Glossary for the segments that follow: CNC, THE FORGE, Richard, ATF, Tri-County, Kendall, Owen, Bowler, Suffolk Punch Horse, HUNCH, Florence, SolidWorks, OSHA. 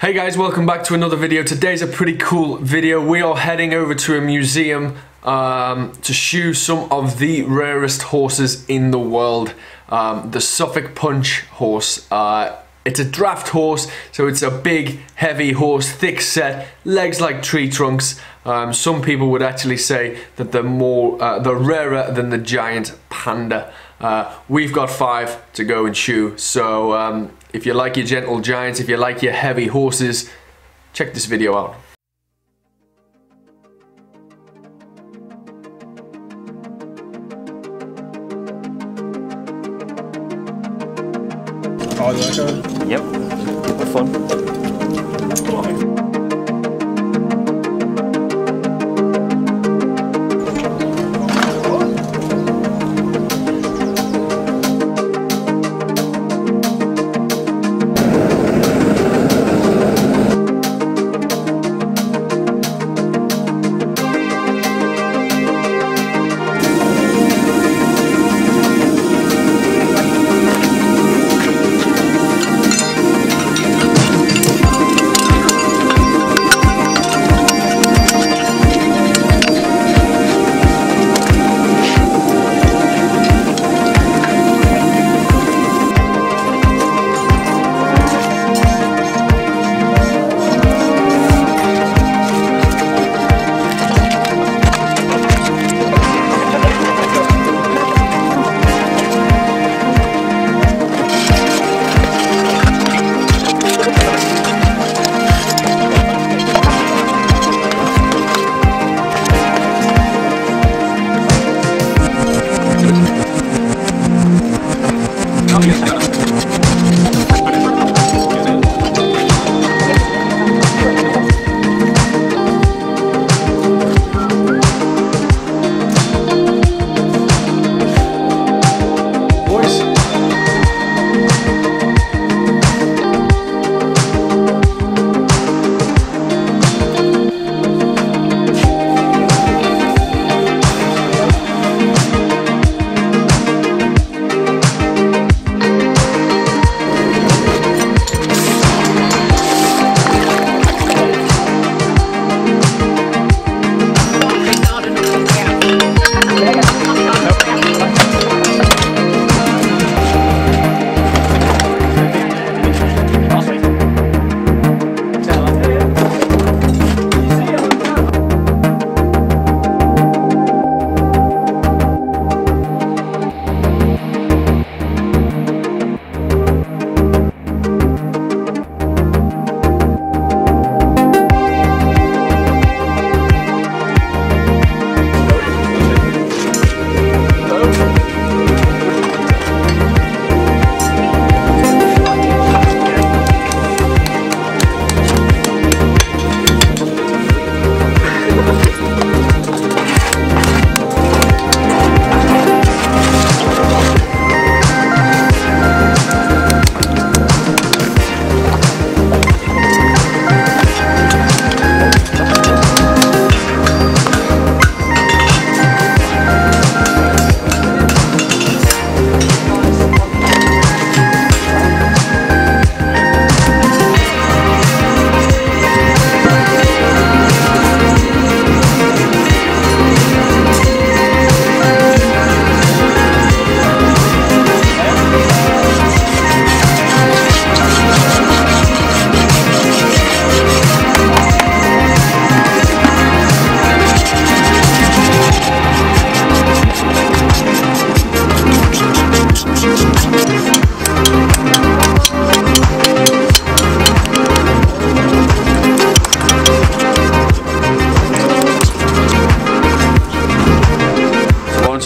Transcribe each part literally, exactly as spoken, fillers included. Hey guys, welcome back to another video. Today's a pretty cool video. We are heading over to a museum um, to shoe some of the rarest horses in the world. Um, the Suffolk Punch Horse. Uh, it's a draft horse, so it's a big, heavy horse, thick set, legs like tree trunks. Um, some people would actually say that they're more, uh, they're rarer than the giant panda. Uh, we've got five to go and shoe, so um, if you like your gentle giants, if you like your heavy horses, check this video out. Oh, you like that? Yep, have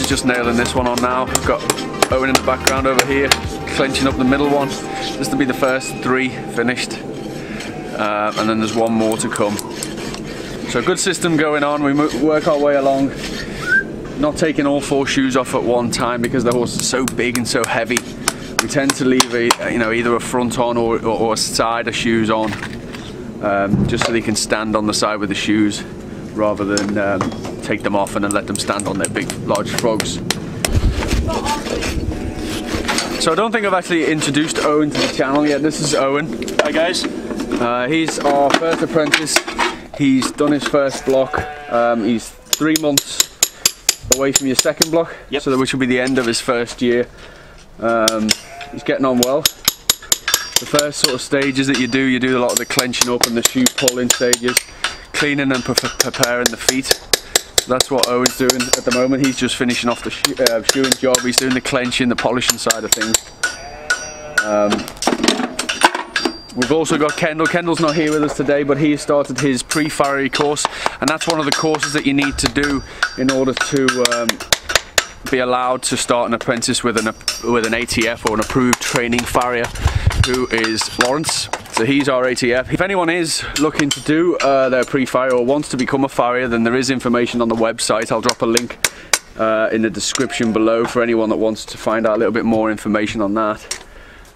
Just nailing this one on now. I've got Owen in the background over here, clenching up the middle one. This will be the first three finished, uh, and then there's one more to come. So good system going on. We work our way along, not taking all four shoes off at one time because the horse is so big and so heavy. We tend to leave a, you know, either a front on or, or, or a side of shoes on, um, just so they can stand on the side with the shoes rather than um, take them off and then let them stand on their big large frogs. So So I don't think I've actually introduced Owen to the channel yet. This is Owen. Hi guys. Uh, he's our first apprentice. He's done his first block. Um, he's three months away from your second block, yep. So that which will be the end of his first year. Um, he's getting on well. The first sort of stages that you do, you do a lot of the clenching up and the shoe pulling stages, cleaning and pre preparing the feet. So that's what Owen's doing at the moment. He's just finishing off the shoe, uh, shoeing job. He's doing the clenching, the polishing side of things. Um, we've also got Kendall. Kendall's not here with us today, but he started his pre-farrier course, and that's one of the courses that you need to do in order to um, be allowed to start an apprentice with an with an A T F or an approved training farrier, who is Florence. So he's our A T F. If anyone is looking to do uh, their pre-farrier or wants to become a farrier, then there is information on the website. I'll drop a link uh, in the description below for anyone that wants to find out a little bit more information on that.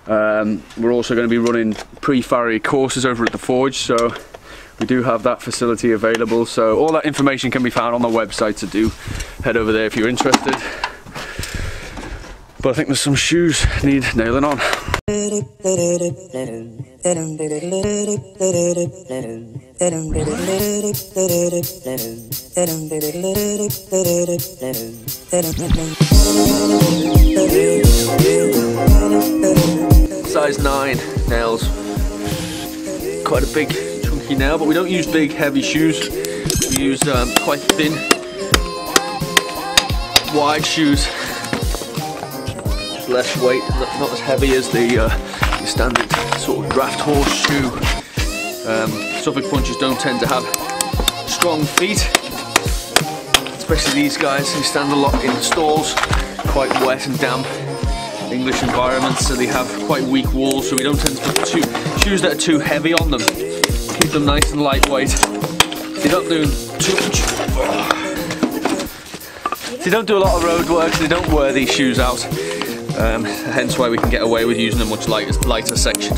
Um, we're also going to be running pre-farrier courses over at the forge, so we do have that facility available, so all that information can be found on the website, so do head over there if you're interested. But I think there's some shoes need nailing on. Size nine nails. Quite a big chunky nail, but we don't use big heavy shoes. We use um, quite thin, wide shoes. Less weight, not as heavy as the, uh, the standard sort of draft horse shoe. Um, Suffolk punchers don't tend to have strong feet, especially these guys who stand a lot in stalls, quite wet and damp English environments, so they have quite weak walls, so we don't tend to put too, shoes that are too heavy on them. Keep them nice and lightweight. They don't do too much. Oh. They don't do a lot of road work, so they don't wear these shoes out. Um, hence why we can get away with using a much lighter, lighter section.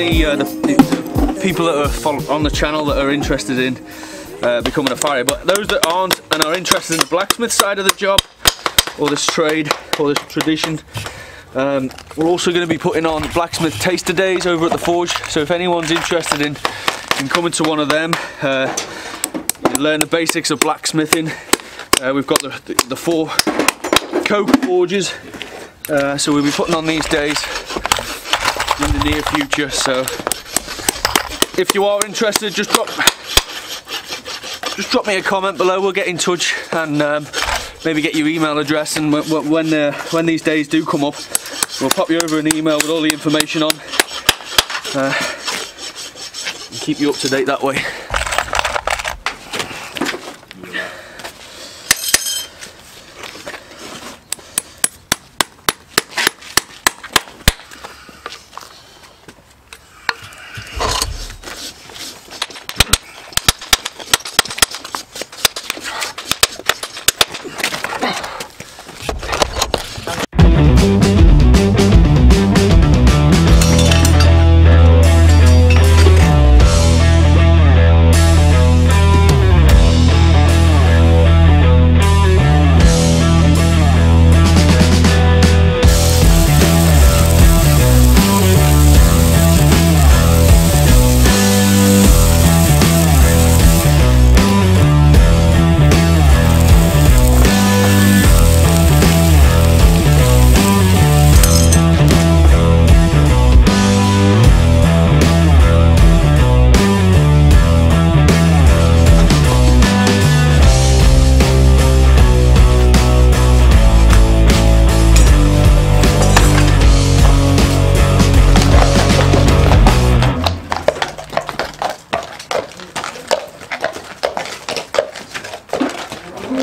Uh, the, the people that are on the channel that are interested in uh, becoming a farrier, but those that aren't and are interested in the blacksmith side of the job or this trade or this tradition, um, we're also going to be putting on blacksmith taster days over at the forge, so if anyone's interested in, in coming to one of them, uh, learn the basics of blacksmithing. Uh, we've got the, the, the four coke forges, uh, so we'll be putting on these days in the near future, so if you are interested, just drop just drop me a comment below. We'll get in touch and um, maybe get your email address, and when when, uh, when these days do come up, we'll pop you over an email with all the information on, uh, and keep you up to date that way.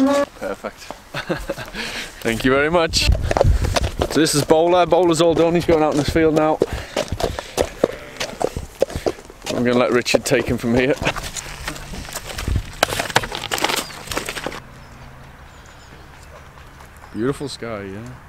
Perfect. Thank you very much. So this is Bowler. Bowler's all done. He's going out in this field now. I'm going to let Richard take him from here. Beautiful sky, yeah.